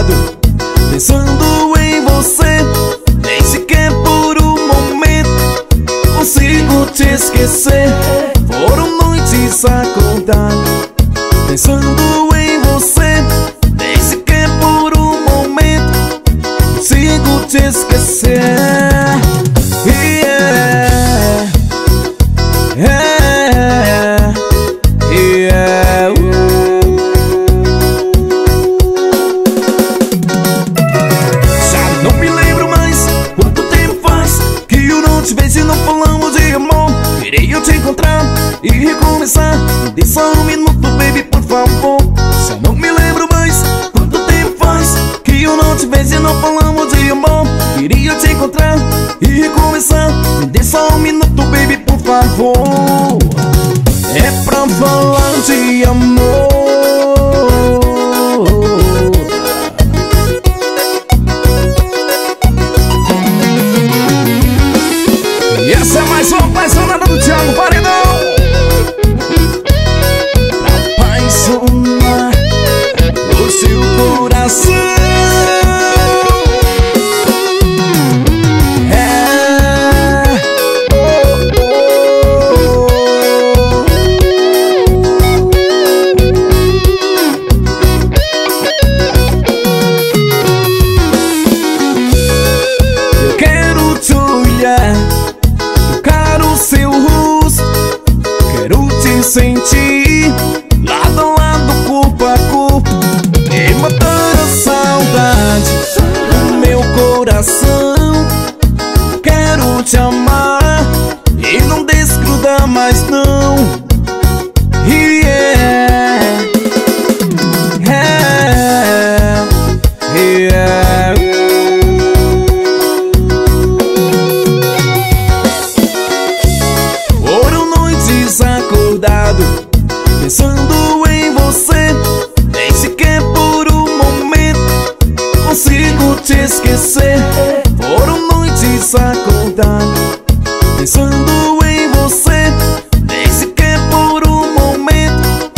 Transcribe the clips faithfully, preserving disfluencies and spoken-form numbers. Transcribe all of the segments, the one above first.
lado, pensando em você. Nem sequer por um momento consigo te esquecer. Foram noites a contar, pensando em você. Nem sequer por um momento consigo te esquecer. E recomeçar, deixa um minuto, baby, por favor. Já não me lembro mais quanto tempo faz que eu não te vejo e não falamos de amor. Queria te encontrar e recomeçar, deixa um minuto, baby, por favor. É pra falar de amor. E essa é mais uma apaixonada do Thiago Paredão. Sentir lado a lado, corpo a corpo, e matar a saudade do meu coração. Quero te amar e não desgrudar mais não. Yeah, yeah, yeah. Foram noites acordado, pensando em você. Nem sequer por um momento consigo te esquecer. Foram noites acordado, pensando em você. Nem sequer por um momento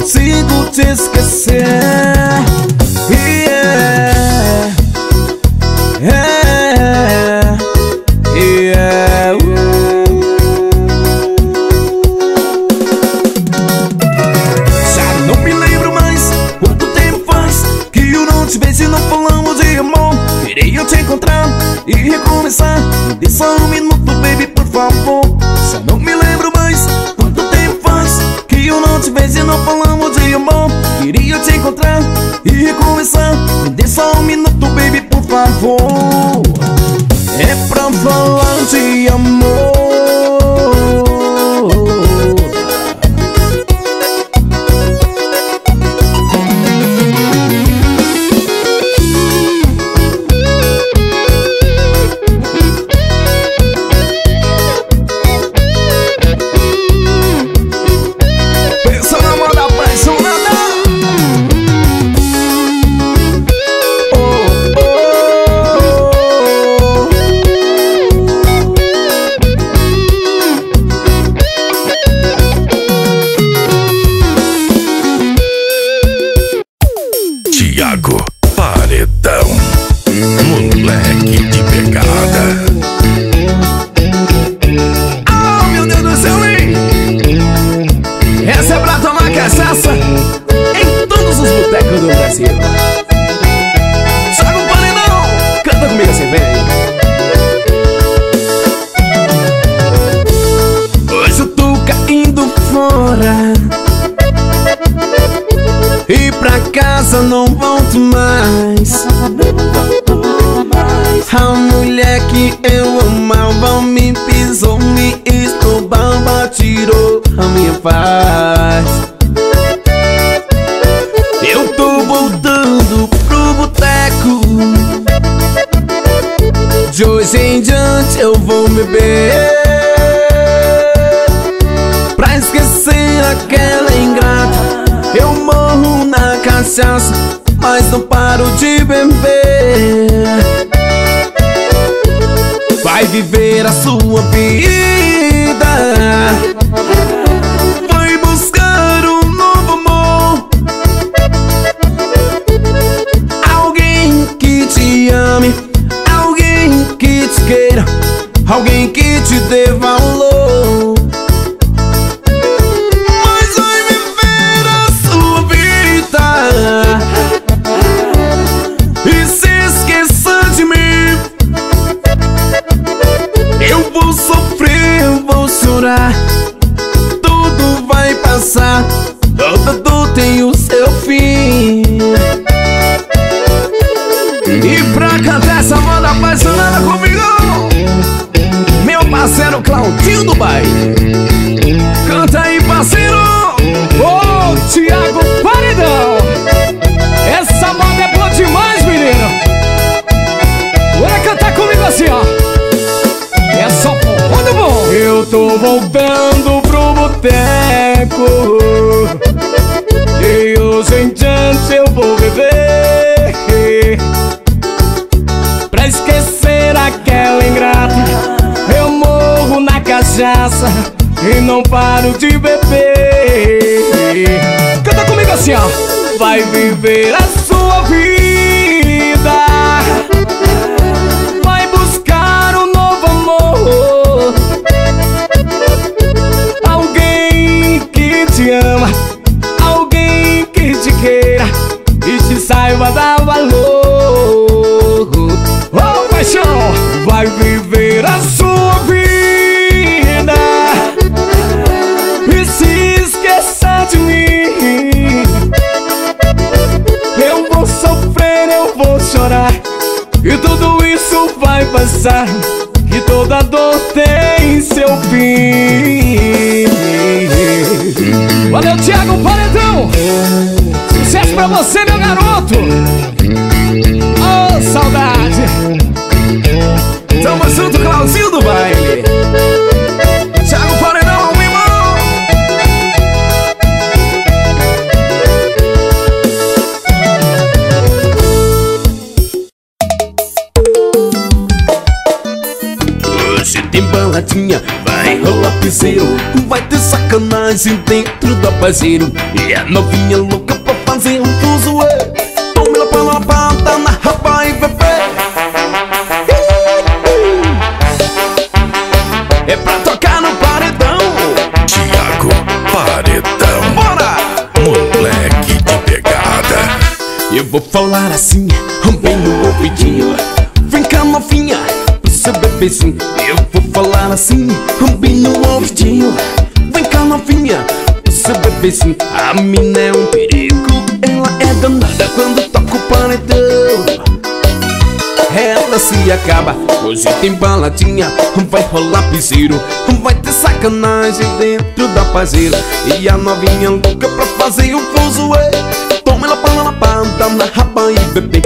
consigo te esquecer. Queria te encontrar e recomeçar, deixa um minuto, baby, por favor. Já não me lembro mais quanto tempo faz que eu não te vejo e não falamos de amor. Queria te encontrar e recomeçar, deixa um minuto, baby, por favor. É pra falar de amor. Thiago Paredão, moleque de pegada. Ah, oh, meu Deus do céu, hein? Essa é pra tomar cachaça em todos os botecos do Brasil. Thiago Paredão, canta comigo assim, vem. Hoje eu tô caindo fora e pra casa não volto mais. A mulher que eu amava me pisou, me esnobava, tirou a minha paz. Eu tô voltando pro boteco, de hoje em diante eu vou beber pra esquecer aquela ingrata. Eu morro na cachaça, mas não paro de beber. Vai viver a sua vida, vai buscar um novo amor, alguém cachaça e não paro de beber. Canta comigo assim, ó. Vai viver a sua vida, vai buscar um novo amor, alguém que te ama, alguém que te queira e te saiba dar valor. Oh, paixão! Vai viver a sua vida e se esqueça de mim. Eu vou sofrer, eu vou chorar, e tudo isso vai passar, que toda dor tem seu fim. Valeu, Thiago Paredão! Sucesso pra você, meu garoto! Oh, saudade! Tamo junto, Clauzinho do baile, Thiago Paredão, meu irmão. Hoje tem baladinha, vai rolar piseiro, vai ter sacanagem dentro do apazeiro, e a novinha louca pra fazer um fuzuê. Toma ela pra lavada na raba e bebê. É pra tocar no paredão, Thiago Paredão. Bora! Moleque de pegada, eu vou falar assim, bem no ouvidinho. Vem cá, novinha, pro seu bebezinho. Eu vou falar assim, bem no ouvidinho. Vem cá, novinha, pro seu bebezinho. A mina é um perigo, ela é danada quando toca o paredão. Ela se acaba, hoje tem baladinha, vai rolar piseiro, vai ter sacanagem dentro da pazeira, e a novinha louca pra fazer o fuzuê. Toma ela pra lapada na raba e bebê.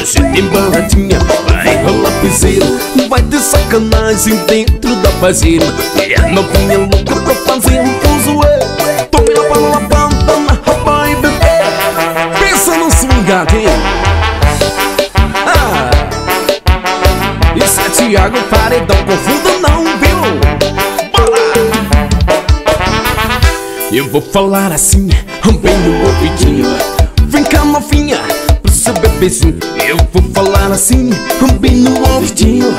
Hoje tem baladinha, vai rolar piseiro, vai ter sacanagem dentro da pazeira, e a novinha louca pra fazer o fuzuê. Toma ela pra lapada na raba e bebê. Pensa no swingadinho. Isso é Thiago Paredão, confundo não, viu? Bora! Eu vou falar assim, bem no ouvidinho. Vem cá, novinha, pro seu bebezinho. Eu vou falar assim, bem no ouvidinho.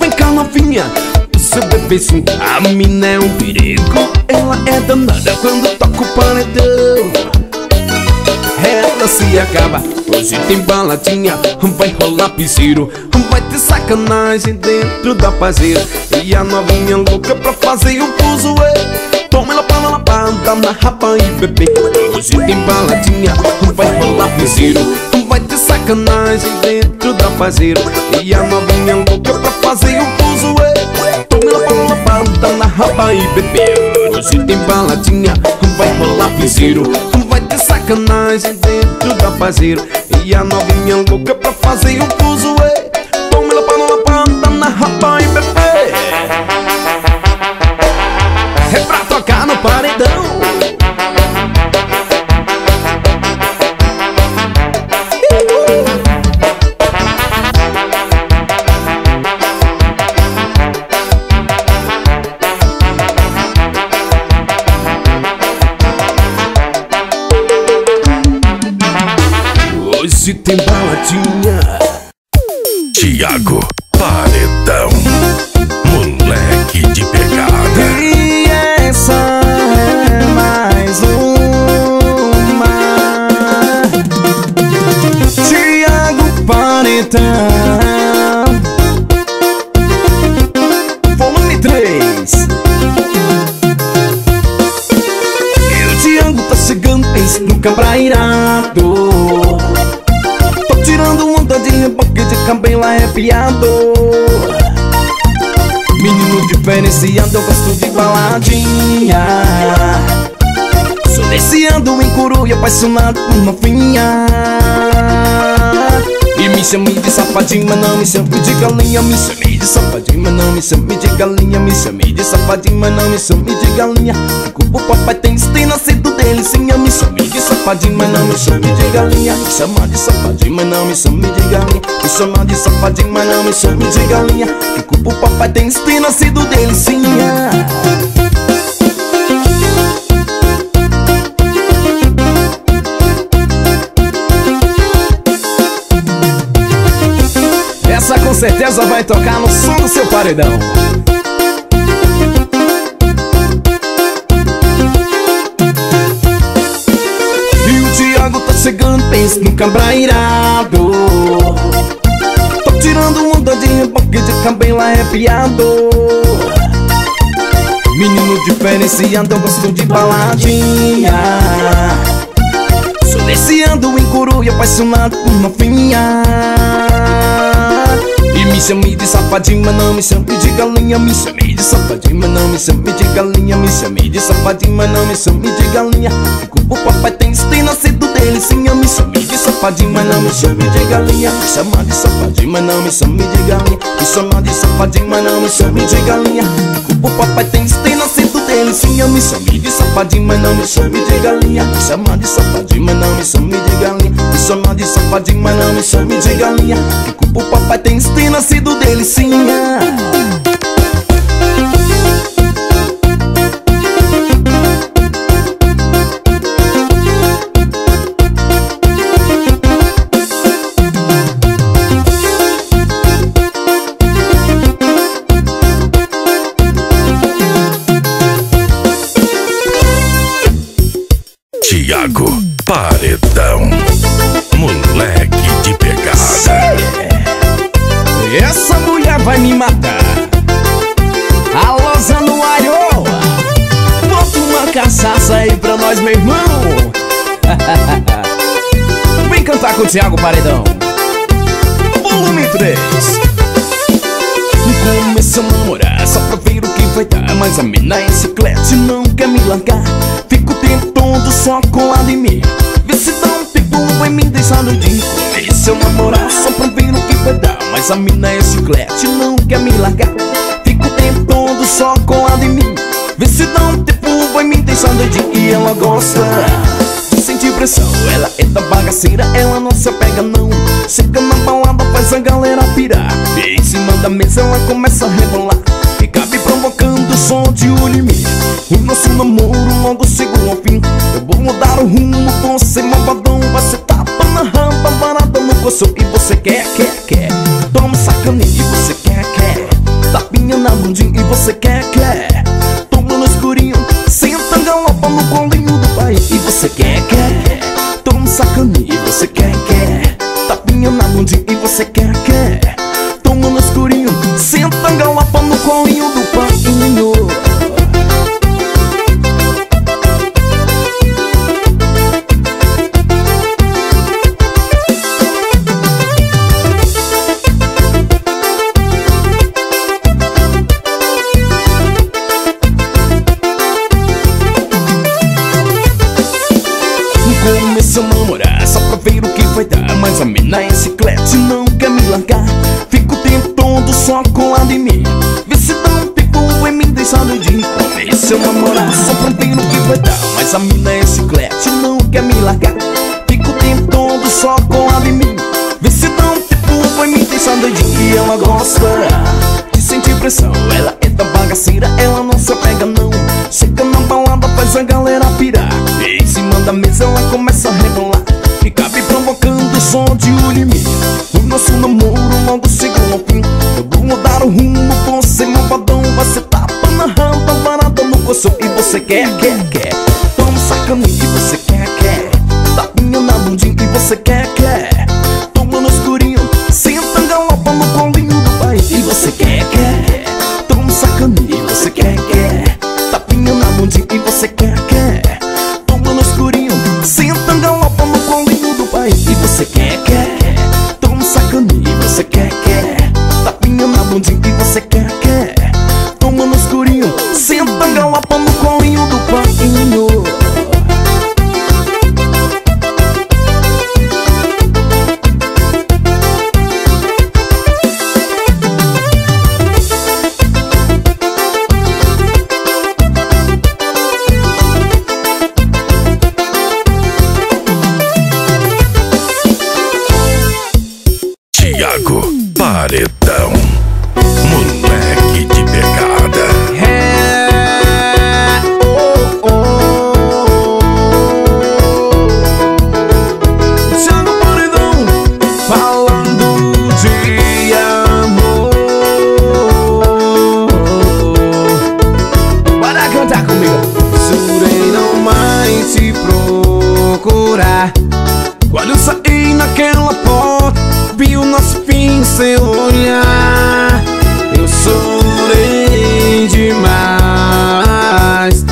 Vem cá, novinha, pro seu bebezinho. A mina é um perigo, ela é danada quando toca o paredão. Ela se acaba, hoje tem baladinha, vai rolar piseiro, vai ter sacanagem dentro da pazeira, e a novinha louca pra fazer o fuzuê. Toma ela pra lapada na raba e bebê. Hoje tem baladinha, vai rolar piseiro, vai ter sacanagem dentro da pazeira, e a novinha louca pra fazer o fuzuê. Toma ela pra lapada na raba e bebê. Hoje tem baladinha, vai rolar piseiro, vai ter sacanagem dentro da pazeira, e a novinha louca pra fazer o fuzuê. Toma ela pra lapada na raba e bebê. É pra tocar no paredão. Hoje tem baladinha, Thiago Paredão, moleque de pegada. E essa é mais uma, Thiago Paredão, volume três. E o Thiago tá chegando, pense nunca pra irado. Tirando onda de reboque de cabelo arrepiado. Menino diferenciado, eu gosto de baladinha. Sou nesse ando em coroa e apaixonado por novinha. E me chame de safadinho, mas não me chame de galinha. Me chame de safadinho, mas não me chame de galinha. Me chame de safadinho, mas não me chame de galinha. O papai tem tem nascido dele, sim. Eu me chame de safadinho, mas não me chame de galinha. Me chama de safadinho, mas não me chame de galinha. Me chama de safadinho, mas não me chame de galinha. O papai tem tem nascido dele, sim. Essa com certeza vai tocar no som do seu paredão. E o Thiago tá chegando, pensa num cambrairado. Tô tirando onda de reboque de cabelo arrepiado. Menino diferenciado, eu gosto de baladinha. Sou viciando em curu e apaixonado por novinha. Me chame de safadinho, mas não me chame de galinha. Me chame de safadinho, mas não me chame de galinha. Me chame de safadinho, mas não me chame de galinha. O papai tem tem nascido dele, sim. Eu me chame de safadinho, mas não me chame de galinha. Me chama de safadinho, mas não me chame de galinha. Me chama de safadinho, mas não me chame de galinha. O papai tem tem nascido dele, sim. Eu me chame de safadinho, mas não me chame de galinha. Me chama de safadinho, mas não me chame de galinha. Me chama de safadinho, mas não me chame de galinha. O papai tem tem nascido dele, sim. Thiago Paredão, moleque de pegada. Essa mulher vai me matar. A loja no Aioa, bota uma cachaça aí pra nós, meu irmão. Vem cantar com o Thiago Paredão, volume três. Começamos a namorar só pra ver o que vai dar, mas a mina é chiclete, não quer me largar. Fico o tempo todo só colado em mim, vê se dá um tempo, vai me deixar no dia. Comecei a namorar só pra ver o que vai dar, mas a mina é chiclete, não quer me largar. Fico o tempo todo só colado em mim, vê se dá um tempo, vai me deixar doidinho. E ela gosta de sentir pressão, ela é da bagaceira, ela não se apega não. Chega na balada, faz a galera pirar, e em cima da mesa ela começa a rebolar. Fica me provocando, só de olho em mim. O nosso namoro logo chegou ao fim. Eu vou mudar o rumo, vou ser malvadão. Vai ser tapa na rampa, varada no coço. E você quer, quer, quer, toma sacaninha. E você quer, quer, tapinha na bundinha. E você quer, quer, toma no escurinho. Senta, galopa no colinho do pai. E você quer, quer, quer, toma sacaninha. E você quer, quer, tapinha na bundinha. E você quer, quer, toma no escurinho. Senta, galopa no colinho do pai. Começamos a namorar só pra ver o que vai dar, mas a mina é chiclete, não quer me largar. Fico o tempo todo só colado em mim, vê se dá um tempo, vai me deixar doidinho. Começamos a namorar só pra ver o que vai dar, mas a mina é chiclete, não quer me largar. Fico o tempo todo só colado em mim, vê se dá um tempo, vai me deixar doidinho. E ela gosta de sentir pressão, ela é da bagaceira, ela não se apega não. Chega na balada, faz a galera pirar, e em cima da mesa ela começa a rebolar. Fica me provocando, só de olho em mim. O nosso namoro logo chegou ao fim. Eu vou mudar o rumo, vou ser malvadão. Você tapa na rampa, varada no coço. E você quer, quer, quer, toma sacaninha. E você quer, quer, tapinha na bundinha. E você quer, quer, toma no escurinho. Senta, galopa no colinho do pai. E você quer, quer, quer, toma sacaninha. E você quer, quer, tapinha na bundinha. E você quer, quer, toma no escurinho. Senta, galopa no colinho do pai. E você quer, quer, quer, toma sacaninha. E você quer, quer, tapinha na bundinha. E você quer, quer, toma no escurinho. Senta, galopa no colinho do pai. lugar. Quando eu saí naquela porta, vi o nosso fim em seu olhar. Eu chorei demais,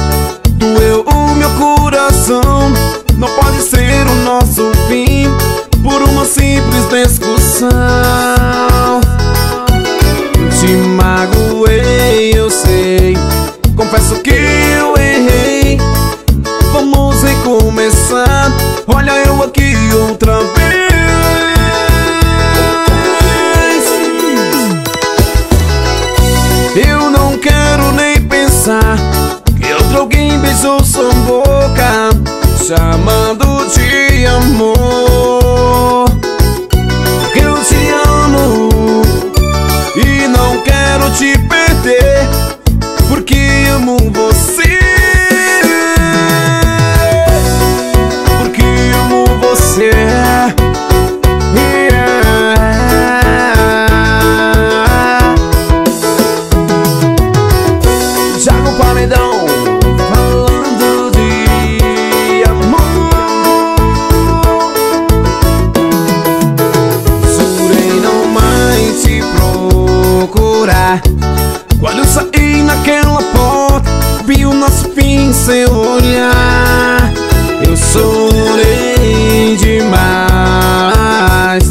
doeu o meu coração. Não pode ser o nosso fim por uma simples discussão. Te magoei, eu sei, confesso que eu errei. Vamos recomeçar, olha eu aqui outra vez. Eu não quero nem pensar que outro alguém beijou sua boca, chamando de amor. Eu te amo e não quero te perder, porque amo você. Porque amo você. Yeah. Thiago Paredão, falando de amor. Jurei não mais te procurar. Quando eu saí naquela porta, vi o nosso fim em seu olhar. Eu chorei demais,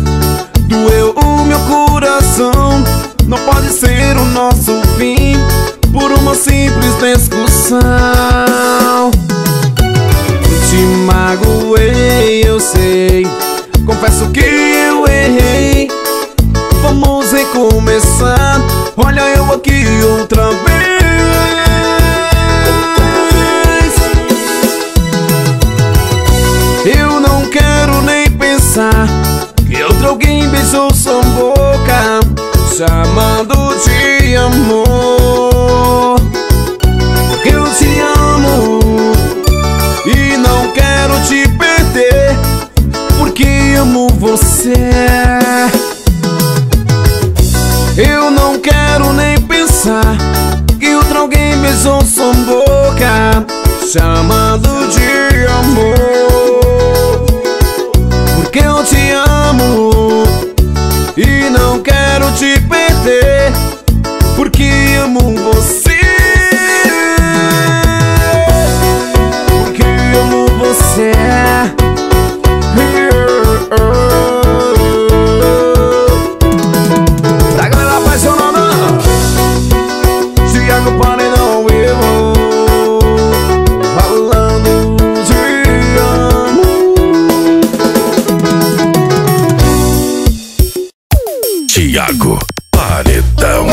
doeu o meu coração. Não pode ser o nosso fim por uma simples discussão. Te magoei, eu sei, confesso que eu errei. Vamos recomeçar, olha eu aqui outra vez. Eu não quero nem pensar que outro alguém beijou sua boca, chamando de amor. Eu te amo e não quero te perder, porque amo você. Eu não quero nem pensar que outro alguém beijou sua boca, chamando de amor. Porque eu te amo e não quero te perder, porque amo você. Porque amo você. Thiago Paredão,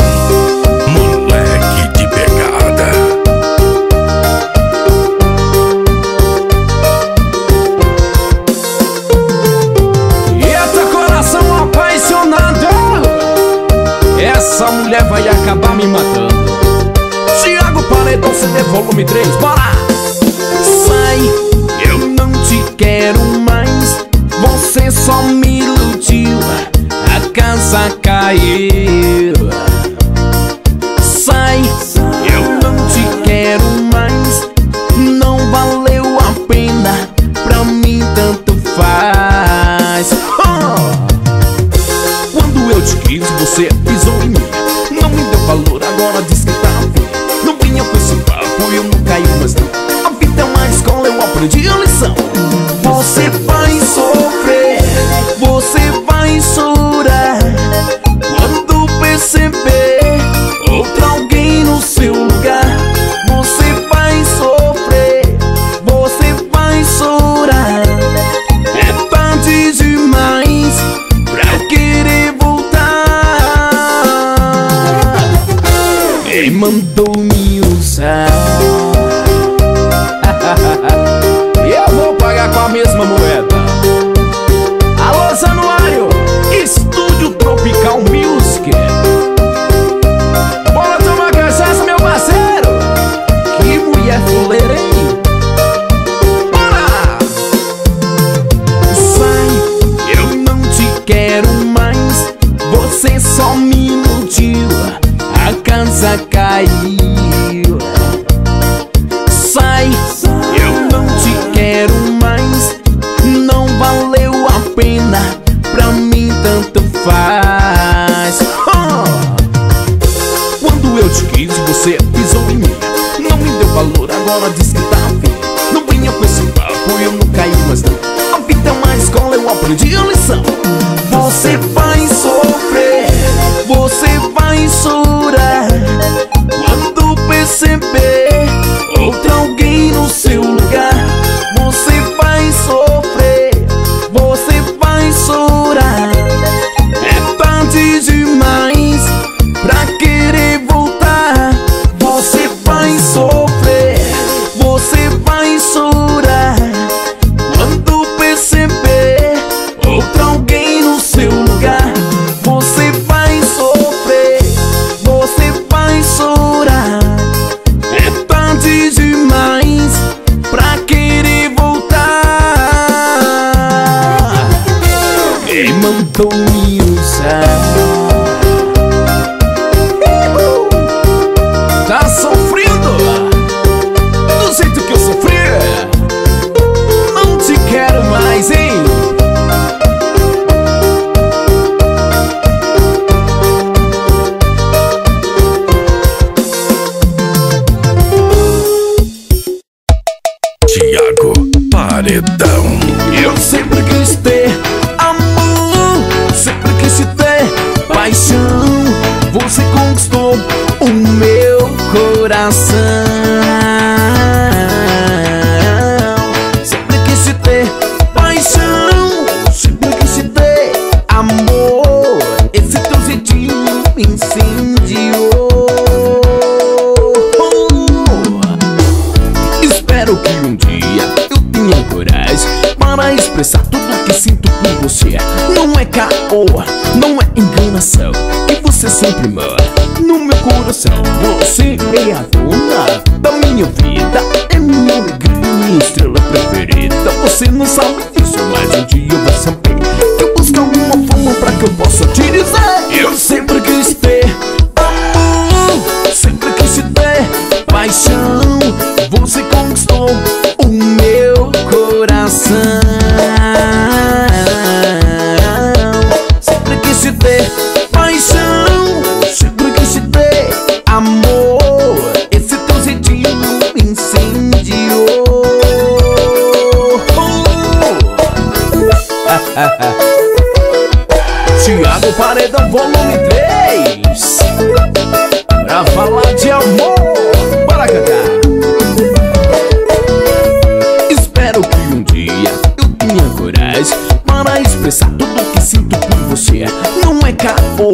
moleque de pegada. Eita, coração apaixonado, essa mulher vai acabar me matando. Thiago Paredão, C D volume três, bora! Sai, eu não te quero mais, você só me iludiu, a casa caiu. Sai, eu não te quero mais, não valeu a pena, pra mim tanto faz. Oh! Quando eu te quis, você pisou em mim, não me deu valor, agora diz que tá ruim. Não vinha com esse papo, eu não caio mais não. A vida é uma escola, eu aprendi a lição. Você vai sofrer, você vai chorar, quando perceber outro alguém no seu lugar. Você vai sofrer, você vai chorar, é tarde demais pra querer voltar. Ele mandou me usar, eu vou pagar com a mesma moeda. Alô, Januário, Estúdio Tropical Music. Bora tomar cachaça, meu parceiro. Que mulher fuleira, hein? Bora! Sai, eu não te quero mais, você só me iludiu, a casa caiu. Sai, eu não te quero mais, não aprendi a lição. Você vai sofrer, você vai chorar, quando perceber outra alguém no seu lugar. Você vai sofrer, você vai chorar, é tarde demais pra querer voltar. Você vai sofrer, você vai chorar, quando perceber outra alguém no seu lugar. Você vai sofrer, você vai chorar, é tarde demais pra querer voltar. E mandou me usar. Tá sofrendo do jeito que eu sofri. Não te quero mais, hein? Thiago Paredão. Eu sempre quis ter amor, sempre quis te ter paixão. Você conquistou o meu coração. Sempre quis te ter paixão, sempre quis te ter amor. Esse teu jeitinho me incendiou. Espero que um dia eu tenha coragem para expressar tudo que sinto por você. Não é caô, não é enganação, que você sempre mora no meu coração. Você é a dona da minha vida, é minha alegria, minha estrela preferida. Você não sabe disso, mas um dia vai saber. Eu busco alguma forma pra que eu possa te dizer. Eu sempre quis ter amor, sempre quis te ter paixão. Você conquistou o meu coração. Sempre quis te ter paixão, sempre quis te ter amor. Esse teu jeitinho me incendiou. Thiago Paredão, volume três, pra falar de amor. Bora cantar. Para expressar tudo que sinto por você. Não é caô,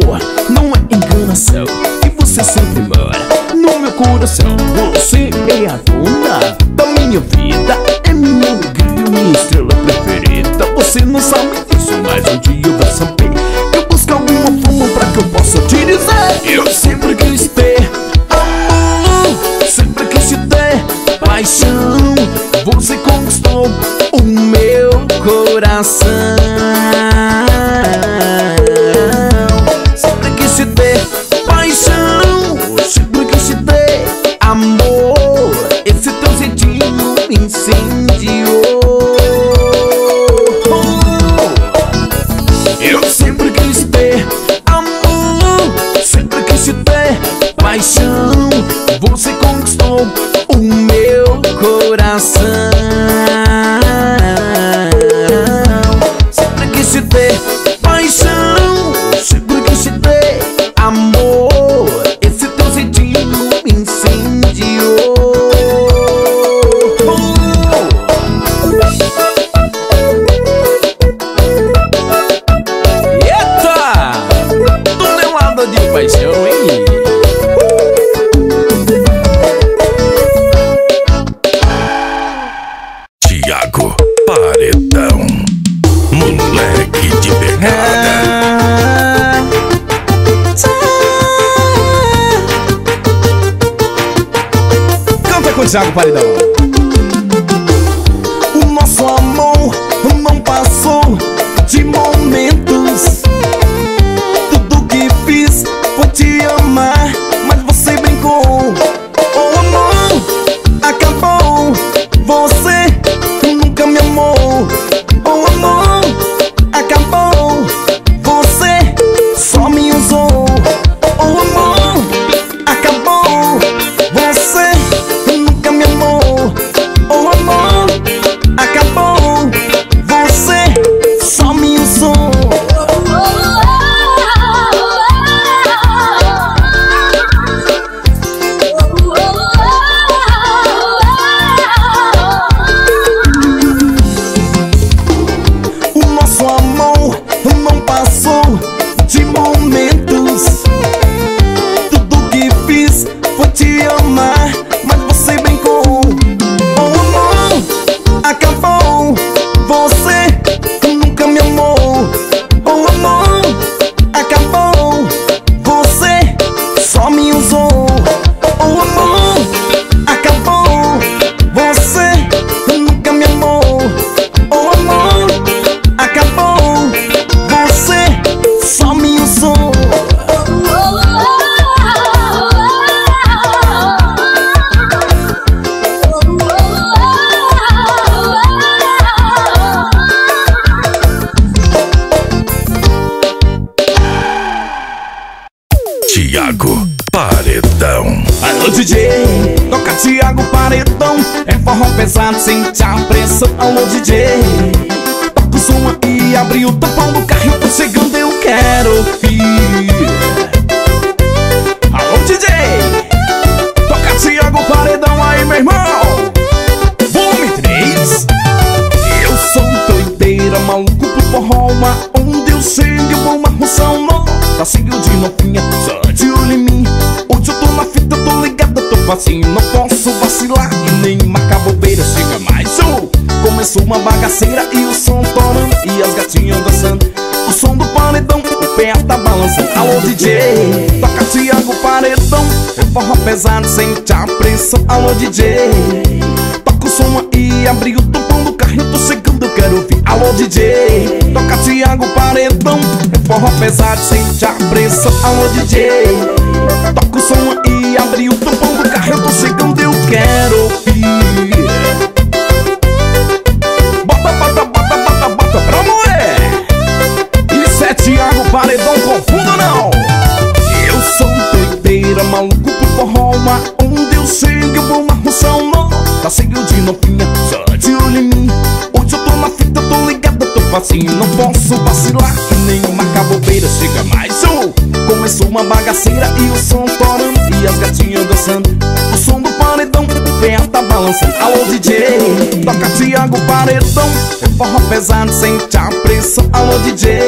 não é enganação, que você sempre mora no meu coração. Você é a dona da minha vida, é minha alegria, minha estrela preferida. Você não sabe disso, mas um dia vai saber. Eu busco alguma forma pra que eu possa te dizer. Eu sempre quis ter amor, sempre quis te ter paixão. Você conquistou o meu coração. Sempre quis te ter paixão, sempre quis te ter amor. Esse teu jeitinho me incendiou. Eu sempre quis ter amor, sempre quis te ter paixão. Você conquistou o meu coração. Sempre quis te ter paixão, sempre quis te ter amor. Esse teu jeitinho me incendiou. Eita! Tô levado de paixão, hein? Thiago Paredão, moleque de pegada. Canta com o Thiago Paredão. O nosso amor não passou de momentos. Tudo que fiz foi te amar, mas você brincou. O amor acabou, você nunca me amou. O amor acabou, você só me usou. O amor acabou, você nunca me amou. nosso amor não passou de momentos. Tudo que fiz foi te amar, mas você brincou. Oh amor, acabou. Você nunca me amou. Oh amor, acabou. Você só me usou. Oh amor, acabou. Você nunca me amou. Oh amor, acabou. Você só me usou. Thiago Paredão. Alô D J, toca Thiago Paredão. É forró pesado, sente a pressão. Alô D J, toca o som e abre o tampão do carro. Eu tô chegando, eu quero ouvir. Alô D J, toca Thiago Paredão aí, meu irmão. Volume três. Eu sou doideira, maluco pro forró. Aonde eu chego, eu vou uma função nova. Tá cheio de novinha, só de olho em mim. Hoje eu tô na fita, tô ligada, tô vazio. Não posso vacilar e nem marcar bobeira. Chega mais show, oh! Começou uma bagaceira e o som torando, e as gatinhas dançando, o som do paredão, o pé tá balançando. Alô D J, toca Thiago Paredão. É forró pesado, sente a pressão. Alô D J, toca o som aí, abre o tampão do carro. Eu tô chegando, eu quero ouvir. Alô D J, toca Thiago Paredão. Forró pesado, sente a pressão. Alô D J, toca o som e abre o tampão do carro. Eu tô chegando, eu quero ouvir. Bota, bota, bota, bota, bota pra mulher. Isso é Thiago Paredão, confunda não. Eu sou doideira, maluco pro forró. Aonde eu chego, eu vou uma função nova. Tá cheio de novinha, só de olho em mim. Hoje eu tô na fita, tô ligada, tô facinho. Não posso vacilar e nem marcar bobeira. Chega mais show, oh! Começou uma bagaceira e o som torando, e as gatinhas dançando, o som do paredão, o pé tá balançando. Alô D J, toca Thiago Paredão. É forró pesado, sente a pressão. Alô D J,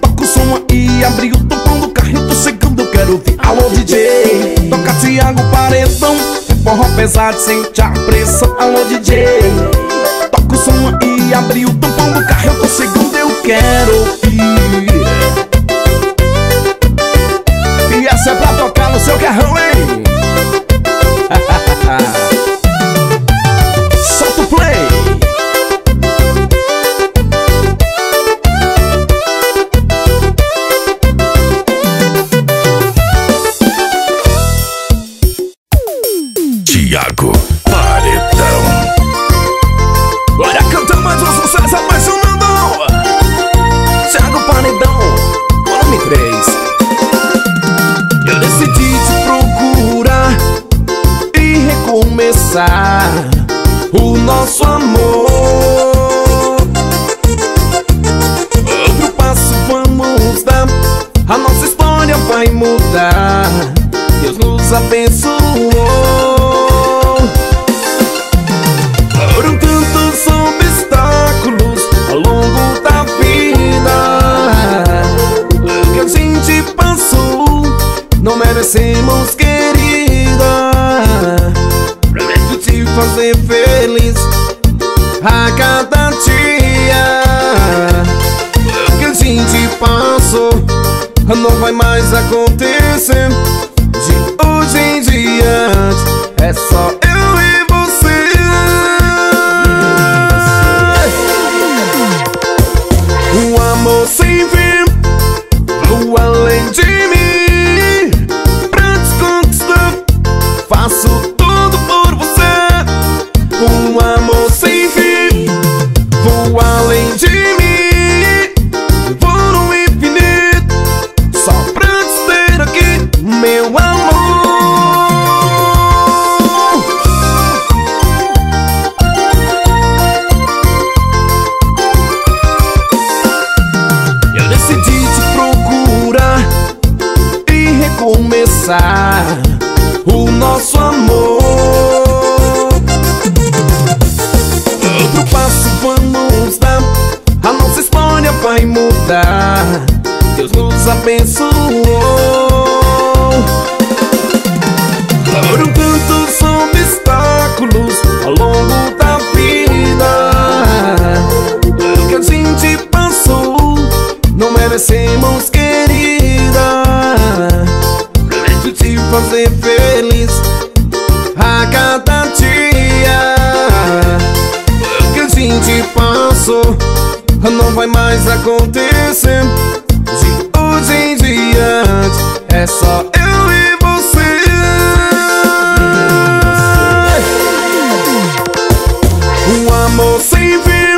toca o som e abre o tampão do carro. Eu tô chegando, eu quero ouvir. Alô D J, toca Thiago Paredão. É forró pesado, sente a pressão. Alô D J, toca o som e abre o tampão do carro. Eu tô chegando, eu quero ouvir. E essa é pra tocar no seu carrão, hein? Solta o play. Thiago Paredão. Bora cantar mais um sucesso apaixonado. Thiago Paredão, volume três. Eu decidi te procurar e recomeçar o nosso amor. Outro passo vamos dar, a nossa história vai mudar. Deus nos abençoou. Merecemos, querida. Prometo te fazer feliz a cada dia. O que a gente passou não vai mais acontecer. De hoje em diante é só eu e você. Um amor sem fim, vou além de mim. Faço tudo por você. Um amor sem fim, vou além de mim. Vou no infinito, só pra ter aqui, meu amor. Eu decidi te procurar e recomeçar o nosso amor. Outro passo vamos dar, a nossa história abençoou. Foram tantos obstáculos ao longo da vida que a gente passou, não merecemos, querida, de te fazer feliz a cada dia. O que a gente passou não vai mais acontecer. De hoje em diante é só eu e você. Um amor sem fim,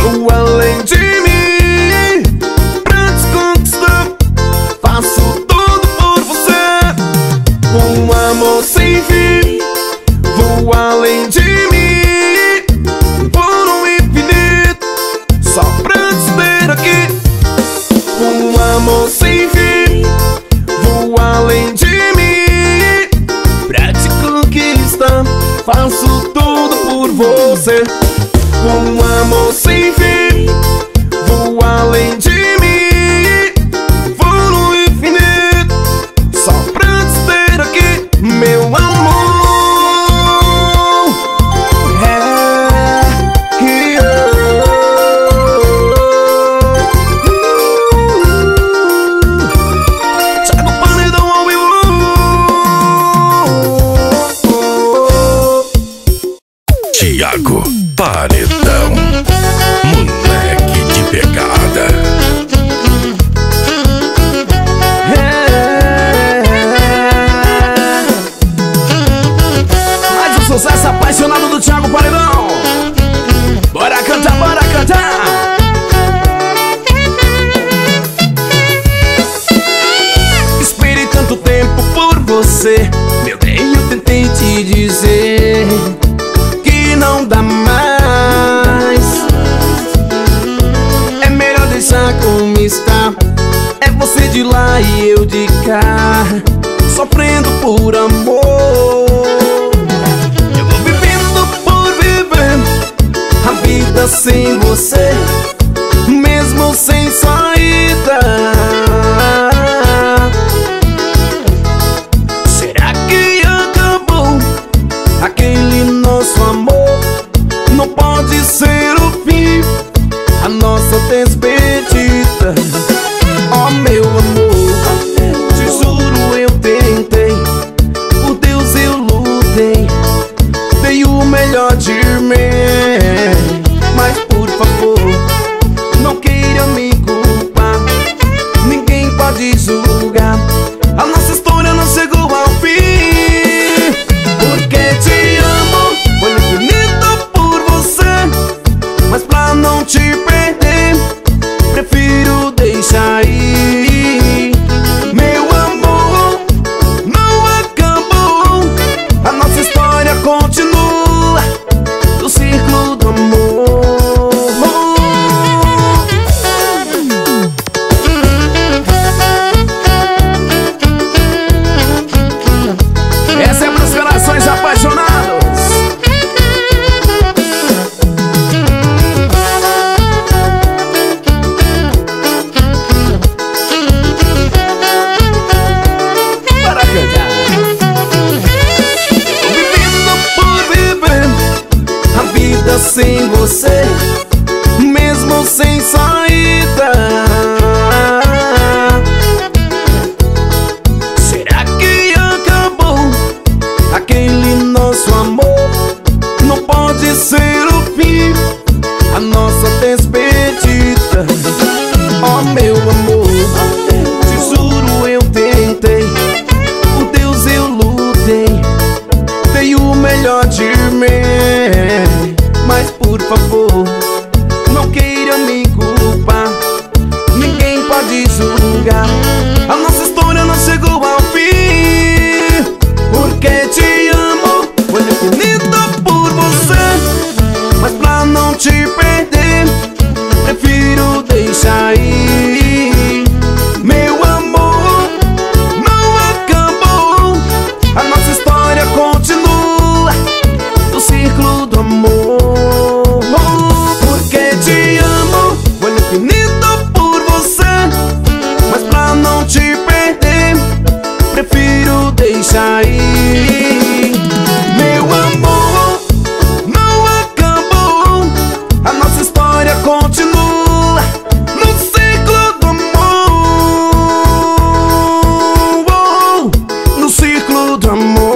vou além de mim. Pra te conquistar, faço tudo por você. Um amor sem fim, vou além de mim. Faço tudo por você. Um amor sem fim, vou além de mim. Vou no infinito, só pra te ter aqui, meu amor. É, yeah. Thiago Paredão ao Thiago Paredão, moleque de pegada. É. Mais um sucesso apaixonado do Thiago Paredão. Bora cantar, bora cantar. Esperei tanto tempo por você, meu bem, eu tentei te dizer. Não dá mais, é melhor deixar como está. É você de lá e eu de cá, sofrendo por amor. Eu vou vivendo por viver a vida sem você, mesmo sem saída. Será que acabou aquele nosso amor? Não pode ser o fim, a nossa despedida. Ó meu amor, te juro eu tentei, por Deus eu lutei, dei o melhor de mim. Mas por favor, não queira me culpar, ninguém pode julgar, a nossa história não chegou ao fim. Porque te amo, foi infinito não te perder, prefiro deixar ir. Meu amor, não acabou, a nossa história continua, do círculo do amor. Essa é pros corações apaixonados. Sem você, mesmo sem saída. Será que acabou aquele nosso amor? Não pode ser o fim, a nossa despedida. Oh meu amor, te juro eu tentei, por Deus eu lutei, dei o melhor de mim. Mas por favor, não queira me culpar, ninguém pode julgar, a nossa história não chegou ao fim. Porque te amo, foi infinito por você, mas pra não te perder, prefiro deixar ir. Meu amor, não acabou, a nossa história continua, do círculo do amor. Te amo, foi infinito por você, mas continua no ciclo do amor, no ciclo do amor.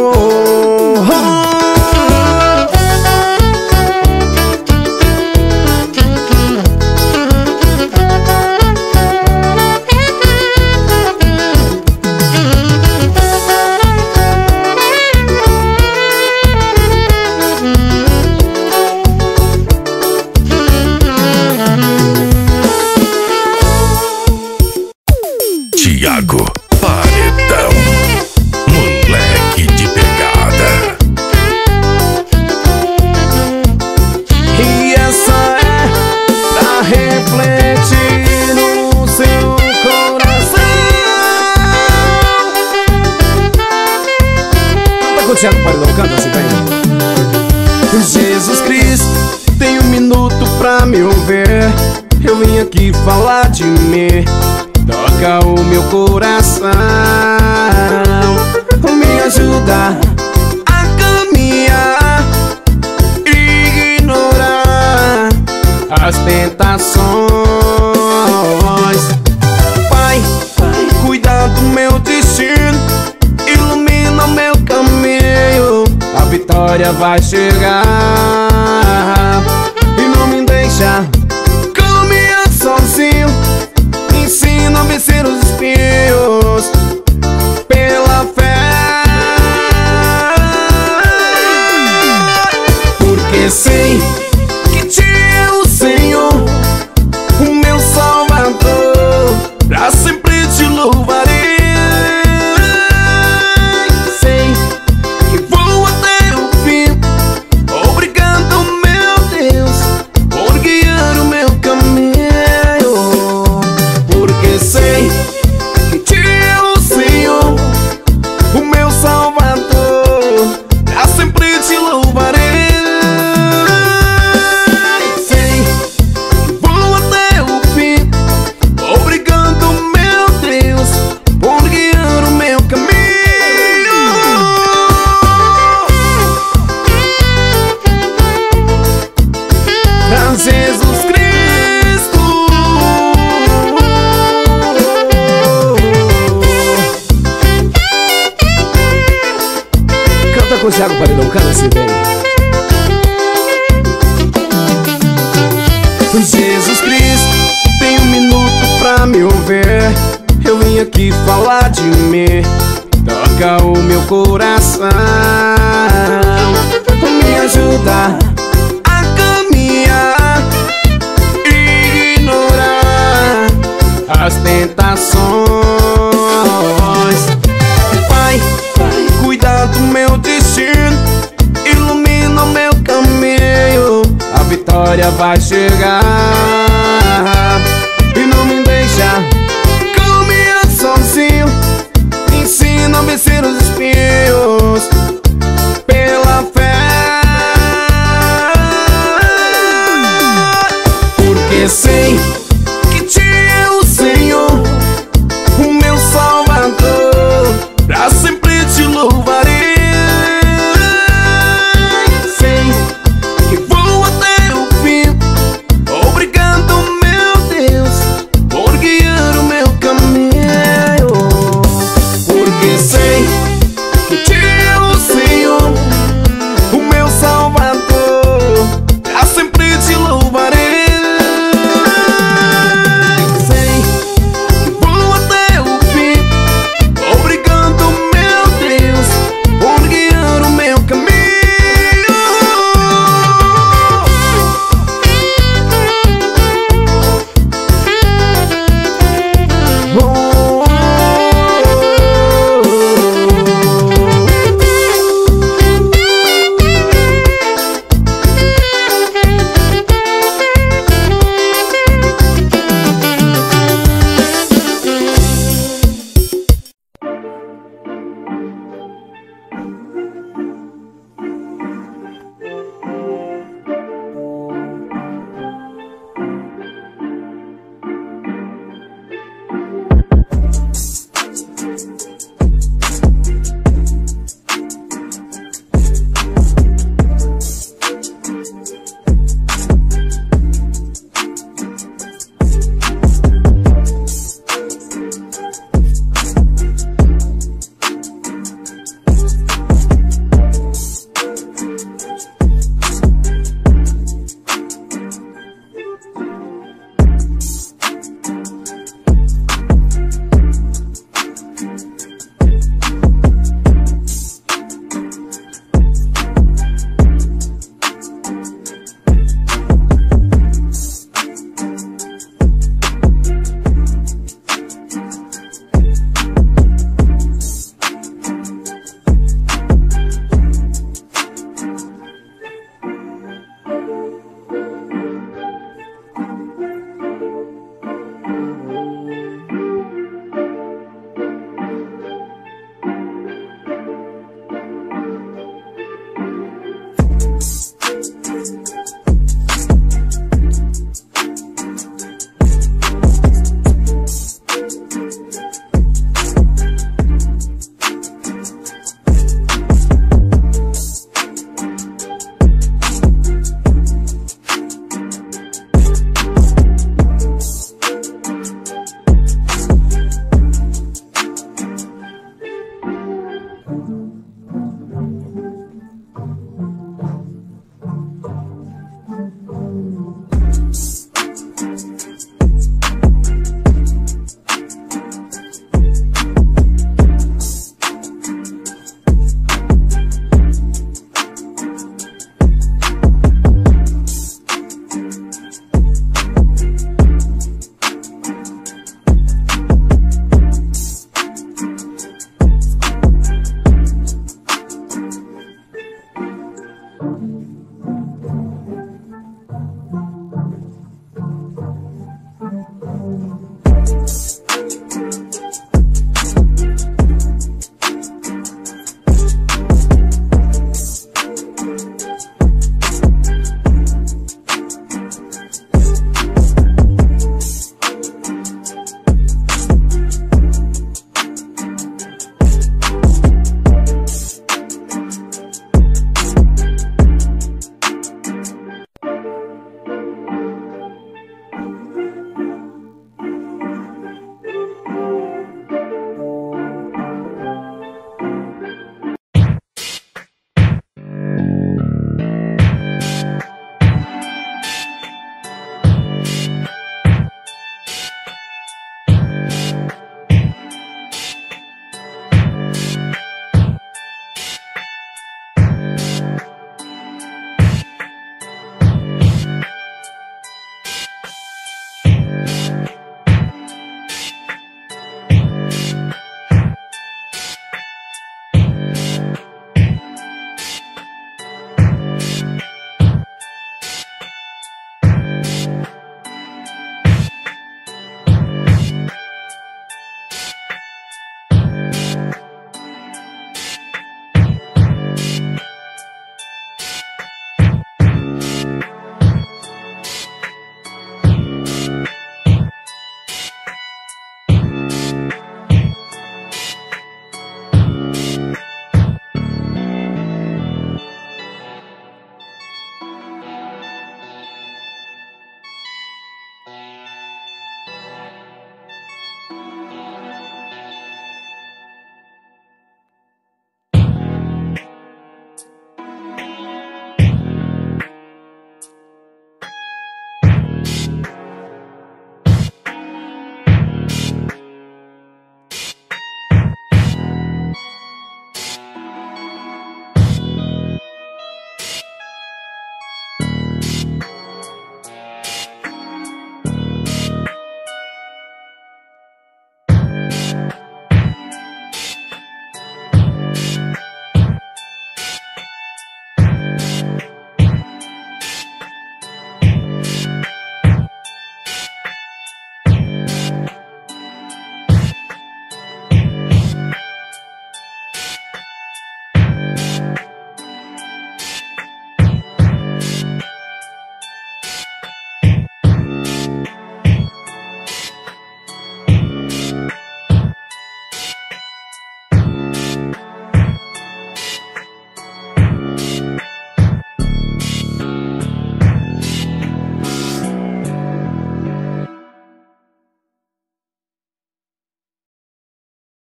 Thiago Paredão, moleque de pegada. E essa é pra refletir no seu coração. Canta com o Thiago Paredão, canta se bem. Jesus Cristo, tem um minuto pra me ouvir. Eu vim aqui falar de mim. Toca o meu coração, me ajuda a caminhar, ignorar as tentações. Pai, cuida do meu destino, ilumina o meu caminho. A vitória vai chegar e não me deixa caminhar sozinho. Ensina a vencer os espinhos pela fé, porque sei que te é o Senhor, o meu Salvador. Pra sempre te louvarei. Sei que vou até o fim. Obrigado, meu Deus, por guiar o meu caminho. Sei que te é o Senhor, o meu Salvador. Pra sempre te louvarei. Sei que vou até o fim. Obrigado, meu Deus, por guiar o meu caminho. Pra Jesus Cristo. O Thiago Paredão, cara, se bem. Jesus Cristo, tem um minuto pra me ouvir. Eu vim aqui falar de mim. Toca o meu coração, me ajuda a caminhar, ignorar as tentações. Pai, cuida do meu destino, ilumina o meu caminho. A vitória vai chegar e não me deixa caminhar sozinho. Ensina a vencer os espinhos pela fé, porque sei